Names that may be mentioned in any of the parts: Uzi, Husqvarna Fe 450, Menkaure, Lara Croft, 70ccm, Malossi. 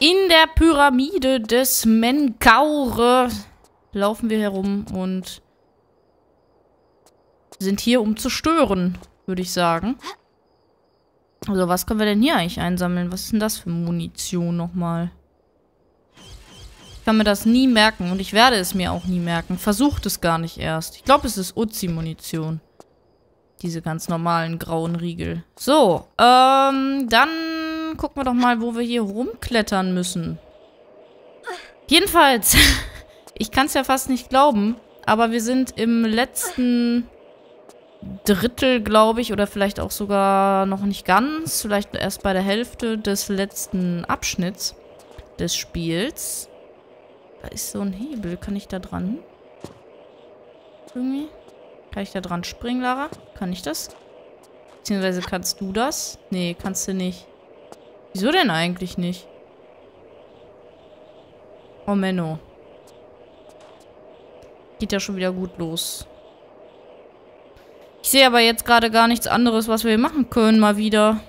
In der Pyramide des Menkaure laufen wir herum und sind hier, um zu stören, würde ich sagen. Also, was können wir denn hier eigentlich einsammeln? Was ist denn das für Munition nochmal? Ich kann mir das nie merken und ich werde es mir auch nie merken. Versucht es gar nicht erst. Ich glaube, es ist Uzi-Munition. Diese ganz normalen grauen Riegel. So, dann gucken wir doch mal, wo wir hier rumklettern müssen. Jedenfalls, ich kann es ja fast nicht glauben, aber wir sind im letzten Drittel, glaube ich, oder vielleicht auch sogar noch nicht ganz, vielleicht erst bei der Hälfte des letzten Abschnitts des Spiels. Da ist so ein Hebel. Kann ich da dran? Irgendwie? Kann ich da dran springen, Lara? Kann ich das? Beziehungsweise kannst du das? Nee, kannst du nicht. Wieso denn eigentlich nicht? Oh, Menno. Geht ja schon wieder gut los. Ich sehe aber jetzt gerade gar nichts anderes, was wir hier machen können, mal wieder.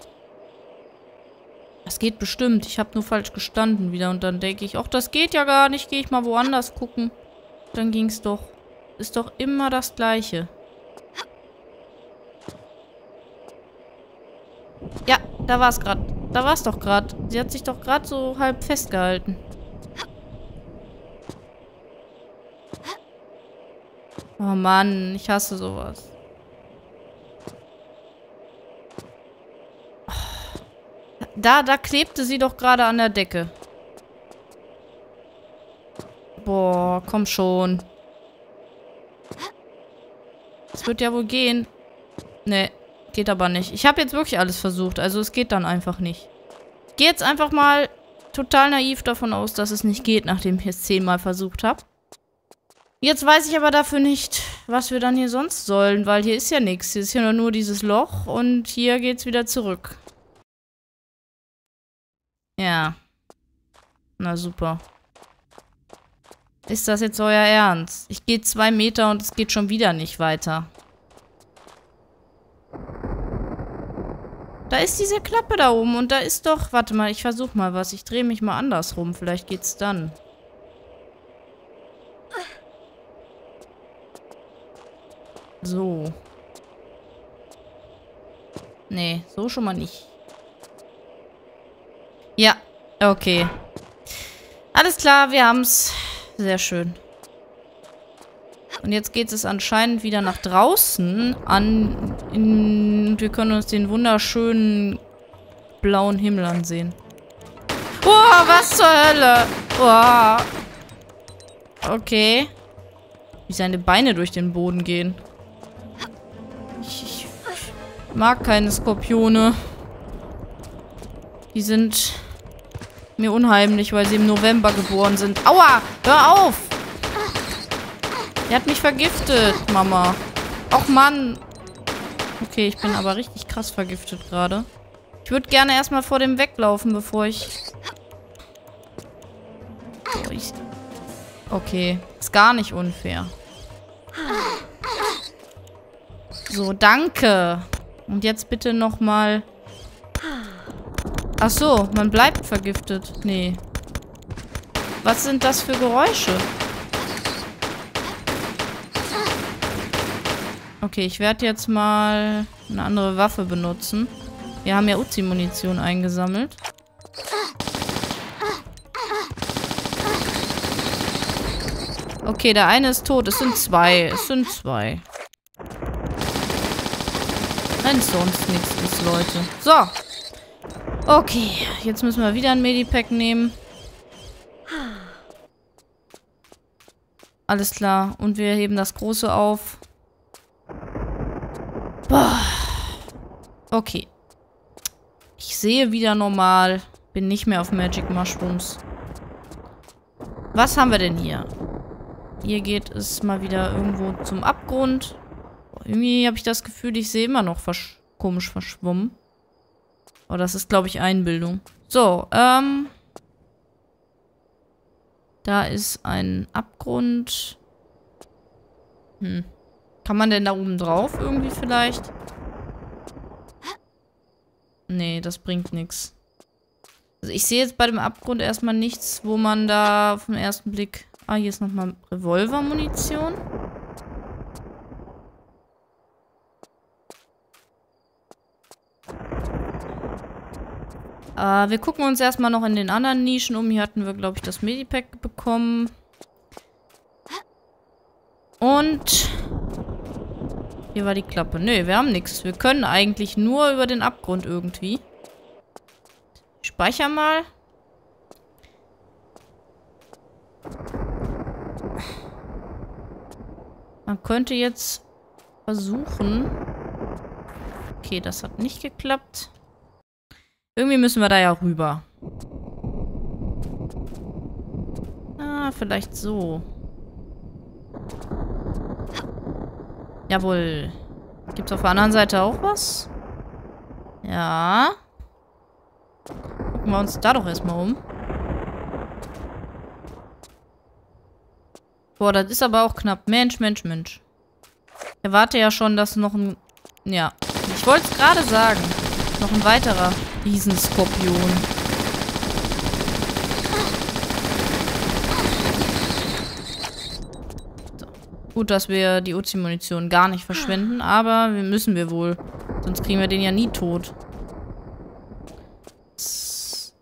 Das geht bestimmt. Ich habe nur falsch gestanden wieder. Und dann denke ich, ach, das geht ja gar nicht. Gehe ich mal woanders gucken. Dann ging's doch. Ist doch immer das Gleiche. Ja, da war's gerade. Da war's doch gerade. Sie hat sich doch gerade so halb festgehalten. Oh Mann, ich hasse sowas. Da klebte sie doch gerade an der Decke. Boah, komm schon. Das wird ja wohl gehen. Nee, geht aber nicht. Ich habe jetzt wirklich alles versucht, also es geht dann einfach nicht. Ich gehe jetzt einfach mal total naiv davon aus, dass es nicht geht, nachdem ich es 10-mal versucht habe. Jetzt weiß ich aber dafür nicht, was wir dann hier sonst sollen, weil hier ist ja nichts. Hier ist ja nur dieses Loch und hier geht's wieder zurück. Ja. Na super. Ist das jetzt euer Ernst? Ich gehe 2 Meter und es geht schon wieder nicht weiter. Da ist diese Klappe da oben und da ist doch... Warte mal, ich versuche mal was. Ich drehe mich mal andersrum. Vielleicht geht's dann. So. Nee, so schon mal nicht. Ja, okay. Alles klar, wir haben's. Sehr schön. Und jetzt geht es anscheinend wieder nach draußen an. Wir können uns den wunderschönen blauen Himmel ansehen. Boah, was zur Hölle? Boah. Okay. Wie seine Beine durch den Boden gehen. Ich mag keine Skorpione. Die sind... mir unheimlich, weil sie im November geboren sind. Aua! Hör auf! Er hat mich vergiftet, Mama. Och, Mann. Okay, ich bin aber richtig krass vergiftet gerade. Ich würde gerne erstmal vor dem weglaufen, bevor ich... Oh, ich... Okay, ist gar nicht unfair. So, danke. Und jetzt bitte nochmal... Ach so, man bleibt vergiftet. Nee. Was sind das für Geräusche? Okay, ich werde jetzt mal eine andere Waffe benutzen. Wir haben ja Uzi-Munition eingesammelt. Okay, der eine ist tot. Es sind 2. Es sind 2. Wenn sonst nichts ist, Leute. So. Okay, jetzt müssen wir wieder ein Medipack nehmen. Alles klar. Und wir heben das Große auf. Boah. Okay. Ich sehe wieder normal. Bin nicht mehr auf Magic Mushrooms. Was haben wir denn hier? Hier geht es mal wieder irgendwo zum Abgrund. Boah, irgendwie habe ich das Gefühl, ich sehe immer noch komisch verschwommen. Oh, das ist, glaube ich, Einbildung. So, da ist ein Abgrund. Hm. Kann man denn da oben drauf irgendwie vielleicht? Nee, das bringt nichts. Also ich sehe jetzt bei dem Abgrund erstmal nichts, wo man da auf den ersten Blick... Ah, hier ist nochmal Revolvermunition. Wir gucken uns erstmal noch in den anderen Nischen um. Hier hatten wir, glaube ich, das Medipack bekommen. Und... hier war die Klappe. Nö, wir haben nichts. Wir können eigentlich nur über den Abgrund irgendwie. Speicher mal. Man könnte jetzt versuchen... Okay, das hat nicht geklappt. Irgendwie müssen wir da ja rüber. Ah, vielleicht so. Jawohl. Gibt's auf der anderen Seite auch was? Ja. Gucken wir uns da doch erstmal um. Boah, das ist aber auch knapp. Mensch, Mensch, Mensch. Ich erwarte ja schon, dass noch ein... Ja. Ich wollte es gerade sagen. Noch ein weiterer Riesenskorpion. So. Gut, dass wir die Uzi-Munition gar nicht verschwenden, aber müssen wir wohl. Sonst kriegen wir den ja nie tot. Was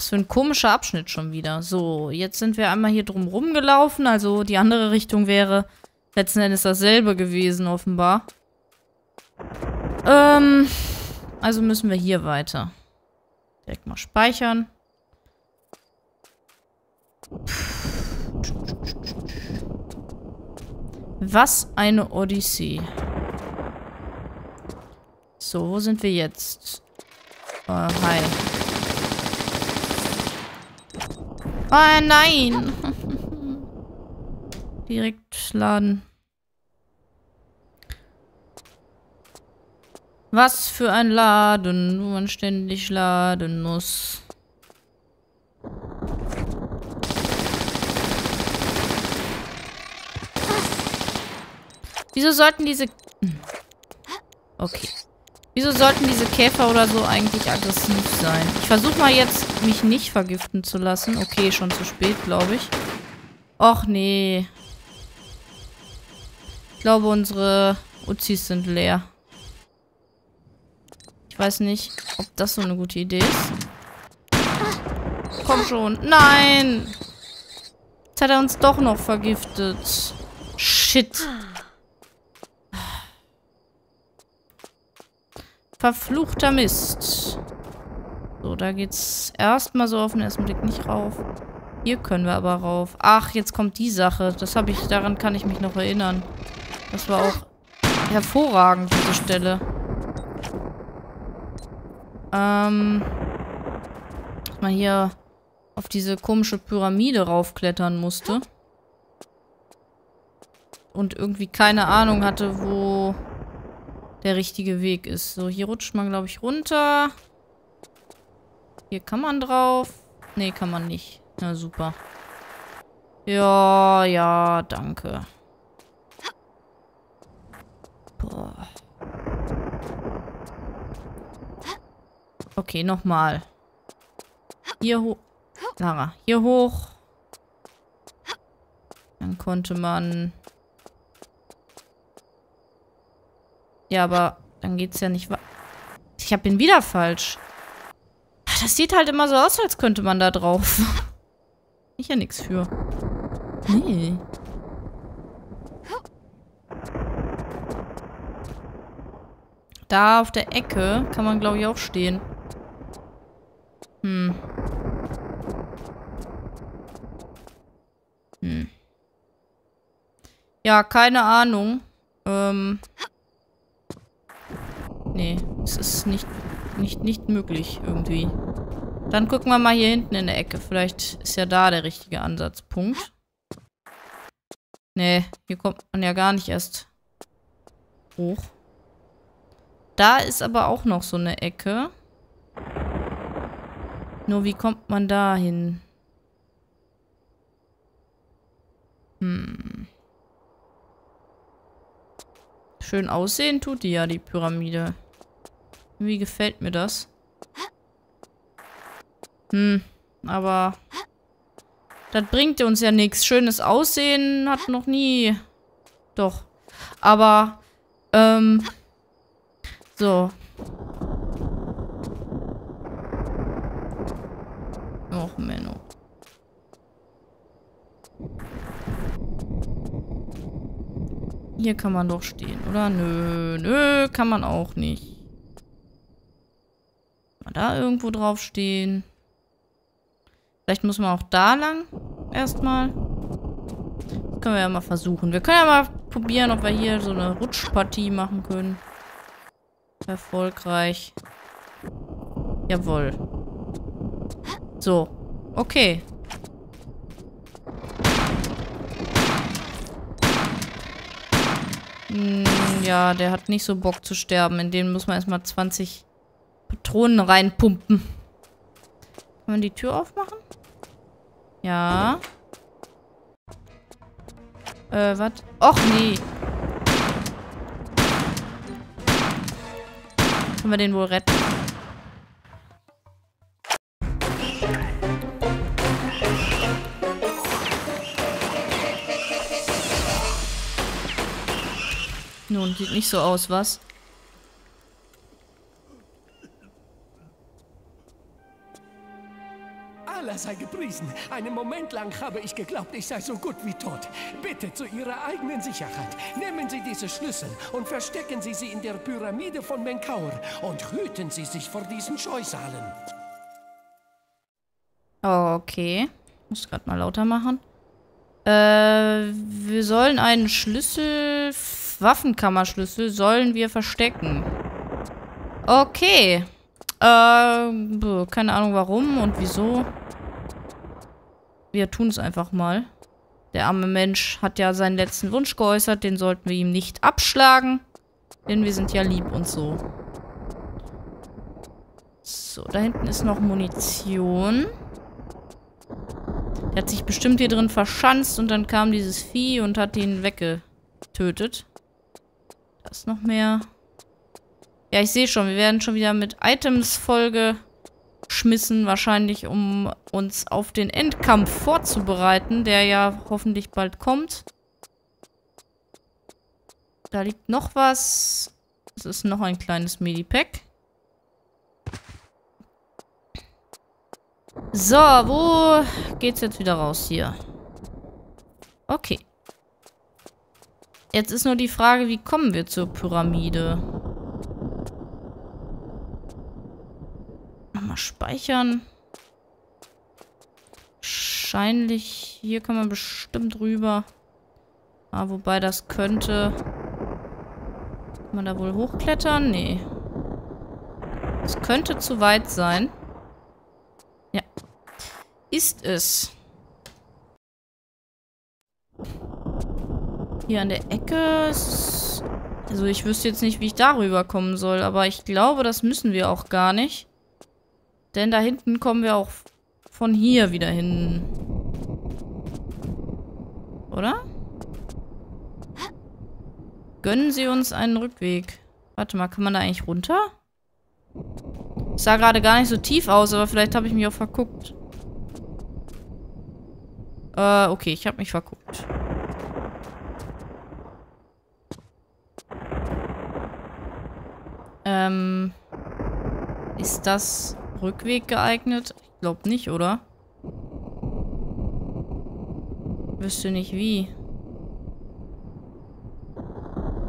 für ein komischer Abschnitt schon wieder. So, jetzt sind wir einmal hier drum rumgelaufen. Also die andere Richtung wäre letzten Endes dasselbe gewesen, offenbar. Also müssen wir hier weiter. Direkt mal speichern. Was eine Odyssee. So, wo sind wir jetzt? Hi. Oh nein! Direkt laden. Was für ein Laden, wo man ständig laden muss. Wieso sollten diese Käfer oder so eigentlich aggressiv sein? Ich versuche mal jetzt, mich nicht vergiften zu lassen. Okay, schon zu spät, glaube ich. Och, nee. Ich glaube, unsere Uzis sind leer. Ich weiß nicht, ob das so eine gute Idee ist. Komm schon. Nein! Jetzt hat er uns doch noch vergiftet. Shit. Verfluchter Mist. So, da geht's erstmal so auf den ersten Blick nicht rauf. Hier können wir aber rauf. Ach, jetzt kommt die Sache. Daran kann ich mich noch erinnern. Das war auch hervorragend, diese Stelle. Dass man hier auf diese komische Pyramide raufklettern musste. Und irgendwie keine Ahnung hatte, wo der richtige Weg ist. So, hier rutscht man, glaube ich, runter. Hier kann man drauf. Nee, kann man nicht. Na, super. Ja, ja, danke. Boah. Okay, nochmal. Hier hoch. Lara, hier hoch. Dann konnte man... Ja, aber dann geht's ja nicht weiter. Ich hab ihn wieder falsch. Das sieht halt immer so aus, als könnte man da drauf. Ich ja nichts für. Nee. Da auf der Ecke kann man, glaube ich, auch stehen. Ja, keine Ahnung. Nee, es ist nicht möglich irgendwie. Dann gucken wir mal hier hinten in der Ecke. Vielleicht ist ja da der richtige Ansatzpunkt. Nee, hier kommt man ja gar nicht erst hoch. Da ist aber auch noch so eine Ecke. Nur wie kommt man da hin? Schön aussehen tut die ja, die Pyramide. Wie gefällt mir das? Aber das bringt uns ja nichts. Schönes Aussehen hat noch nie... Doch. Aber, so. Och, Menno. Hier kann man doch stehen, oder? Nö, nö, kann man auch nicht. Mal da irgendwo drauf stehen. Vielleicht muss man auch da lang erstmal. Das können wir ja mal versuchen. Wir können ja mal probieren, ob wir hier so eine Rutschpartie machen können. Erfolgreich. Jawohl. So. Okay. Ja, der hat nicht so Bock zu sterben. In den muss man erstmal 20 Patronen reinpumpen. Kann man die Tür aufmachen? Ja. Was? Och, nee. Können wir den wohl retten? Nun, sieht nicht so aus, was? Allah sei gepriesen. Einen Moment lang habe ich geglaubt, ich sei so gut wie tot. Bitte zu Ihrer eigenen Sicherheit. Nehmen Sie diese Schlüssel und verstecken Sie sie in der Pyramide von Menkaure und hüten Sie sich vor diesen Scheusalen. Okay. Muss gerade mal lauter machen. Wir sollen einen Schlüssel... Waffenkammerschlüssel sollen wir verstecken. Okay. Keine Ahnung warum und wieso. Wir tun es einfach mal. Der arme Mensch hat ja seinen letzten Wunsch geäußert. Den sollten wir ihm nicht abschlagen. Denn wir sind ja lieb und so. So, da hinten ist noch Munition. Der hat sich bestimmt hier drin verschanzt und dann kam dieses Vieh und hat ihn weggetötet. Da ist noch mehr. Ja, ich sehe schon, wir werden schon wieder mit Items vollgeschmissen. Wahrscheinlich, um uns auf den Endkampf vorzubereiten, der ja hoffentlich bald kommt. Da liegt noch was. Es ist noch ein kleines Medipack. So, wo geht's jetzt wieder raus hier? Okay. Jetzt ist nur die Frage, wie kommen wir zur Pyramide? Nochmal speichern. Wahrscheinlich, hier kann man bestimmt rüber. Ah, wobei das könnte... Kann man da wohl hochklettern? Nee. Es könnte zu weit sein. Ja. Ist es. Hier an der Ecke ist... Also ich wüsste jetzt nicht, wie ich darüber kommen soll, aber ich glaube, das müssen wir auch gar nicht. Denn da hinten kommen wir auch von hier wieder hin. Oder? Gönnen Sie uns einen Rückweg. Warte mal, kann man da eigentlich runter? Das sah gerade gar nicht so tief aus, aber vielleicht habe ich mich auch verguckt. Okay, ich habe mich verguckt. Ist das Rückweg geeignet? Ich glaube nicht, oder? Wüsste nicht wie.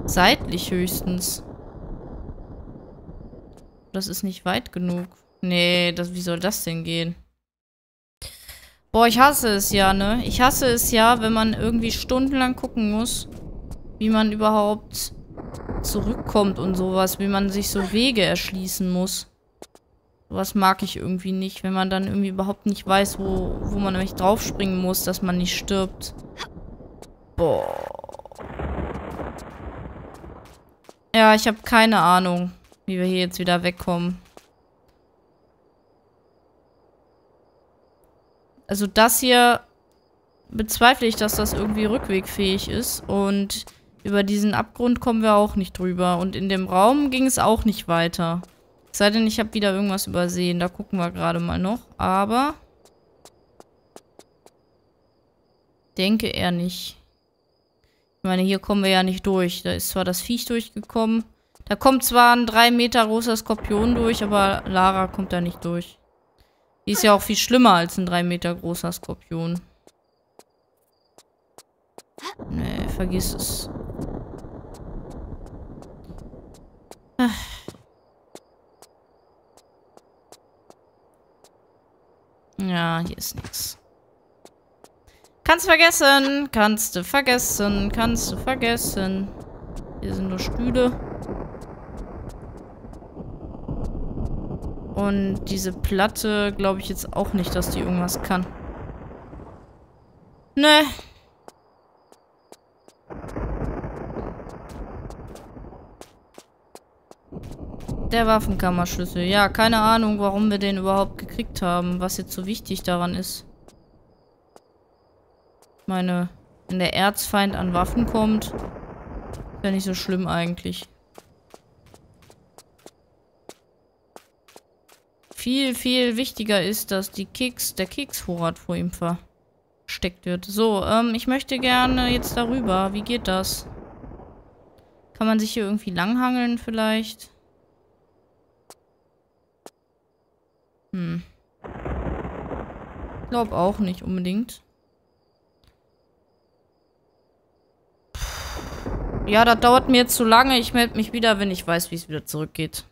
Seitlich höchstens. Das ist nicht weit genug. Nee, wie soll das denn gehen? Boah, ich hasse es ja, ne? Ich hasse es ja, wenn man irgendwie stundenlang gucken muss, wie man überhaupt... zurückkommt und sowas, wie man sich so Wege erschließen muss. Sowas mag ich irgendwie nicht, wenn man dann irgendwie überhaupt nicht weiß, wo man nämlich draufspringen muss, dass man nicht stirbt. Boah. Ja, ich habe keine Ahnung, wie wir hier jetzt wieder wegkommen. Also das hier bezweifle ich, dass das irgendwie rückwegfähig ist und über diesen Abgrund kommen wir auch nicht drüber. Und in dem Raum ging es auch nicht weiter. Es sei denn, ich habe wieder irgendwas übersehen. Da gucken wir gerade mal noch. Aber denke eher nicht. Ich meine, hier kommen wir ja nicht durch. Da ist zwar das Viech durchgekommen. Da kommt zwar ein 3 Meter großer Skorpion durch, aber Lara kommt da nicht durch. Die ist ja auch viel schlimmer als ein 3 Meter großer Skorpion. Nee, vergiss es. Ach. Ja, hier ist nichts. Kannst du vergessen. Hier sind nur Stühle. Und diese Platte glaube ich jetzt auch nicht, dass die irgendwas kann. Ne. Der Waffenkammerschlüssel. Ja, keine Ahnung, warum wir den überhaupt gekriegt haben. Was jetzt so wichtig daran ist. Ich meine, wenn der Erzfeind an Waffen kommt, ist ja nicht so schlimm eigentlich. Viel, viel wichtiger ist, dass der Keksvorrat vor ihm versteckt wird. So, ich möchte gerne jetzt darüber. Wie geht das? Kann man sich hier irgendwie langhangeln vielleicht? Glaub auch nicht unbedingt. Ja, das dauert mir jetzt zu lange. Ich melde mich wieder, wenn ich weiß, wie es wieder zurückgeht.